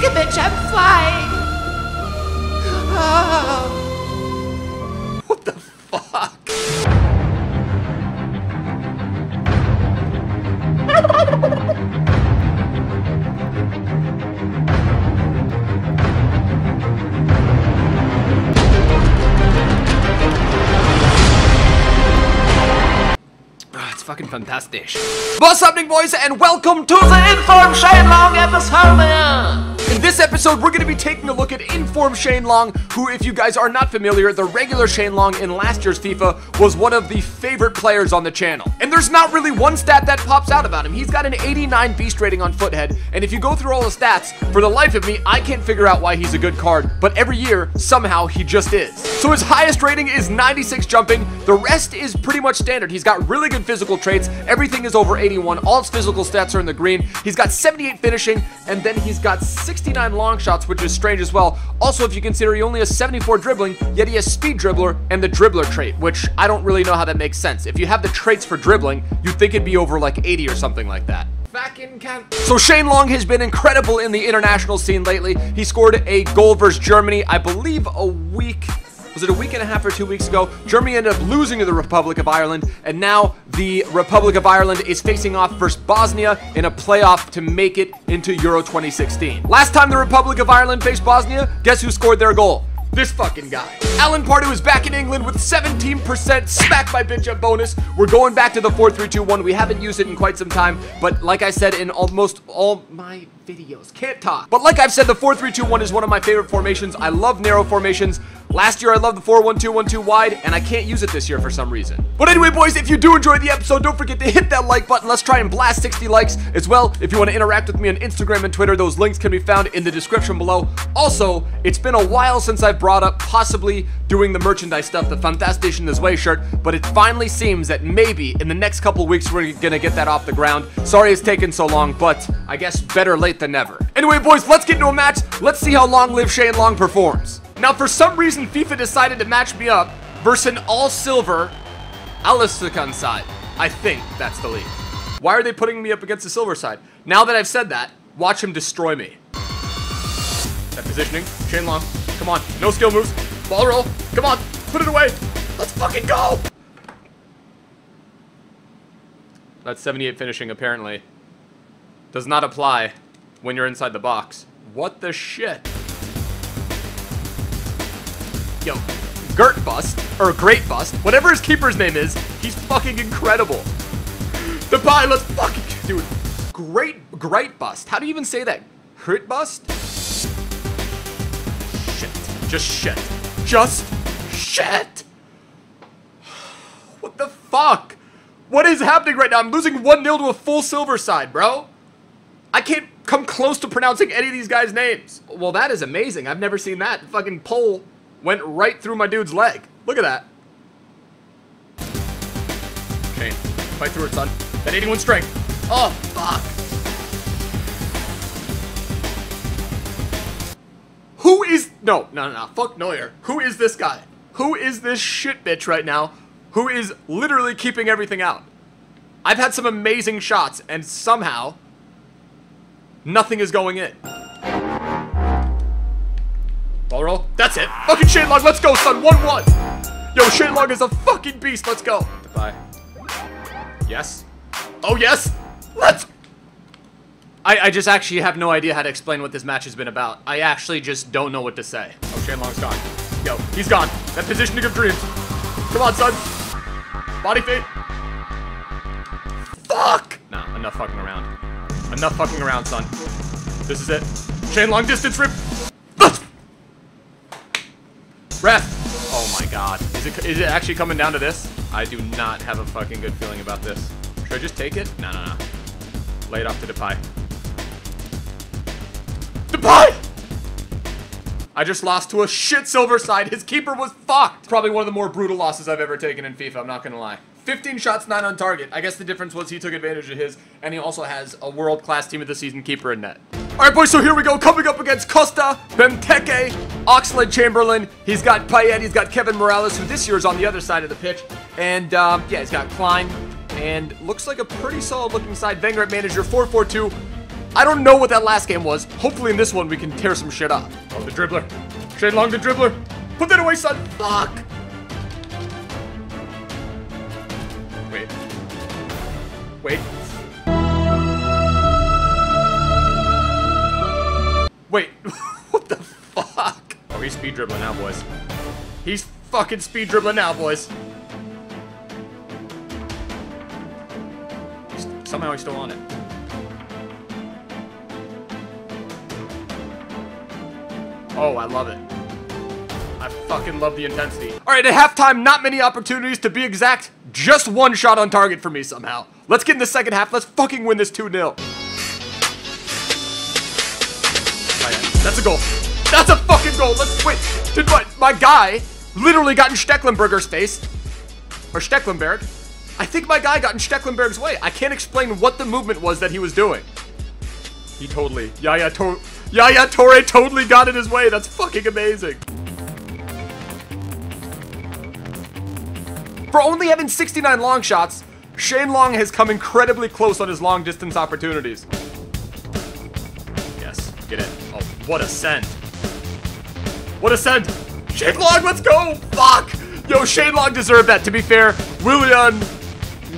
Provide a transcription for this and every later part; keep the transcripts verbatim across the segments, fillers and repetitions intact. Begovic, I'm flying! Oh. What the fuck? Oh, it's fucking fantastic. What's happening, boys, and welcome to the Informed Shane Long episode. In this episode, we're going to be taking a look at Informed Shane Long, who, if you guys are not familiar, the regular Shane Long in last year's FIFA was one of the favorite players on the channel. And there's not really one stat that pops out about him. He's got an eighty-nine beast rating on Foothead, and if you go through all the stats, for the life of me, I can't figure out why he's a good card, but every year, somehow, he just is. So his highest rating is ninety-six jumping. The rest is pretty much standard. He's got really good physical traits. Everything is over eighty-one. All his physical stats are in the green. He's got seventy-eight finishing, and then he's got sixty-nine long shots, which is strange as well. Also, if you consider he only has seventy-four dribbling, yet he has speed dribbler and the dribbler trait, which I don't really know how that makes sense. If you have the traits for dribbling, you'd think it'd be over like eighty or something like that. Back in camp. So Shane Long has been incredible in the international scene lately. He scored a goal versus Germany, I believe a week... Was it a week and a half or two weeks ago? Germany ended up losing to the Republic of Ireland, and now the Republic of Ireland is facing off versus Bosnia in a playoff to make it into Euro twenty sixteen. Last time the Republic of Ireland faced Bosnia, guess who scored their goal? This fucking guy. Alan Pardew is back in England with seventeen percent smack by bitch up bonus. We're going back to the four three two one. We haven't used it in quite some time, but like I said in almost all my videos, can't talk. But like I've said, the four three two one is one of my favorite formations. I love narrow formations. Last year I loved the four one two one two wide, and I can't use it this year for some reason. But anyway, boys, if you do enjoy the episode, don't forget to hit that like button. Let's try and blast sixty likes as well. If you want to interact with me on Instagram and Twitter, those links can be found in the description below. Also, it's been a while since I've brought up possibly doing the merchandise stuff, the Fantastation This Way shirt, but it finally seems that maybe in the next couple weeks we're gonna get that off the ground. Sorry it's taken so long, but I guess better late than never. Anyway, boys, let's get into a match. Let's see how long live Shane Long performs. Now, for some reason, FIFA decided to match me up versus an all-silver Alistair side. I think that's the league. Why are they putting me up against the silver side? Now that I've said that, watch him destroy me. That positioning. Shane Long. Come on. No skill moves. Ball roll. Come on. Put it away. Let's fucking go. That's seventy-eight finishing, apparently. Does not apply when you're inside the box. What the shit? Yo, Gert Bust, or Great Bust, whatever his keeper's name is, he's fucking incredible. Depay, let's fucking, dude. Great, Great Bust. How do you even say that? Great Bust? Shit. Just shit. Just shit. What the fuck? What is happening right now? I'm losing one nil to a full silver side, bro. I can't come close to pronouncing any of these guys' names. Well, that is amazing. I've never seen that. Fucking pole went right through my dude's leg. Look at that. Okay, fight through it, son. That eighty-one strength. Oh, fuck. Who is... No, no, no, no. Fuck Neuer. Who is this guy? Who is this shit bitch right now who is literally keeping everything out? I've had some amazing shots, and somehow nothing is going in. Ball roll. That's it. Fucking Shane Long. Let's go, son. one one. Yo, Shane Long is a fucking beast. Let's go. Goodbye. Yes. Oh, yes. Let's. I, I just actually have no idea how to explain what this match has been about. I actually just don't know what to say. Oh, Shane Long's gone. Yo, he's gone. That positioning of dreams. Come on, son. Body fade. Fuck. Nah, enough fucking around. Enough fucking around, son. This is it. Shane Long distance rip. Ref! Oh my god. Is it, is it actually coming down to this? I do not have a fucking good feeling about this. Should I just take it? No, no, no. Lay it off to Depay. Depay! I just lost to a shit silver side. His keeper was fucked. Probably one of the more brutal losses I've ever taken in FIFA, I'm not gonna lie. fifteen shots, nine on target. I guess the difference was he took advantage of his, and he also has a world-class team of the season keeper in net. All right, boys, so here we go. Coming up against Costa, Benteke, Oxlade Chamberlain. He's got Payet. He's got Kevin Morales, who this year is on the other side of the pitch. And, um, yeah, he's got Klein. And looks like a pretty solid-looking side. Wenger at manager, four four two. I don't know what that last game was. Hopefully in this one we can tear some shit up. Oh, the dribbler. Shane Long, the dribbler. Put that away, son. Fuck. Wait. Wait. Wait. What the fuck? Oh, he's speed dribbling now, boys. He's fucking speed dribbling now, boys. Somehow he's still on it. Oh, I love it. I fucking love the intensity. All right, at halftime, not many opportunities to be exact. Just one shot on target for me somehow. Let's get in the second half. Let's fucking win this two nil. That's a goal. That's a fucking goal. Let's wait. Dude, what? My guy literally got in Stekelenburger's face. Or Stekelenburg. I think my guy got in Stekelenburg's way. I can't explain what the movement was that he was doing. He totally... Yaya Torre... Yaya Torre totally got in his way. That's fucking amazing. For only having sixty-nine long shots, Shane Long has come incredibly close on his long distance opportunities. Yes, get in. Oh, what a send. What a send. Shane Long, let's go. Fuck. Yo, Shane Long deserved that. To be fair, Willian...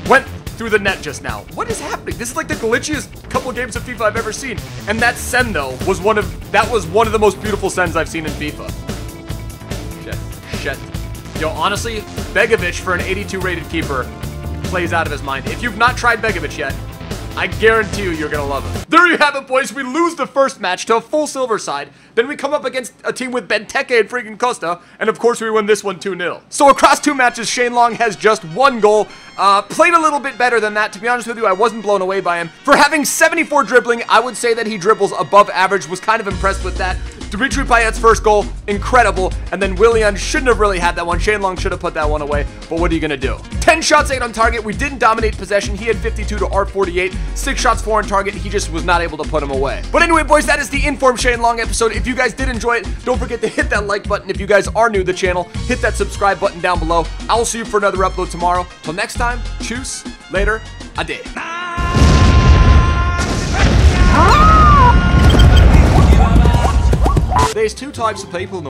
went through the net just now. What is happening? This is like the glitchiest couple of games of FIFA I've ever seen. And that send though was one of that was one of the most beautiful sends I've seen in FIFA. Shit, shit. Yo, honestly, Begovic for an eighty-two rated keeper plays out of his mind. If you've not tried Begovic yet, I guarantee you you're gonna love it. There you have it, boys. We lose the first match to a full silver side. Then we come up against a team with Benteke and freaking Costa. And of course we win this one two nil. So across two matches, Shane Long has just one goal. Uh, played a little bit better than that. To be honest with you, I wasn't blown away by him. For having seventy-four dribbling, I would say that he dribbles above average. Was kind of impressed with that. Dimitri Payet's first goal, incredible. And then Willian shouldn't have really had that one. Shane Long should have put that one away. But what are you going to do? ten shots, eight on target. We didn't dominate possession. He had fifty-two to our forty-eight. six shots, four on target. He just was not able to put them away. But anyway, boys, that is the Inform Shane Long episode. If you guys did enjoy it, don't forget to hit that like button. If you guys are new to the channel, hit that subscribe button down below. I will see you for another upload tomorrow. Till next time, tschüss, later, ade. There's two types of people.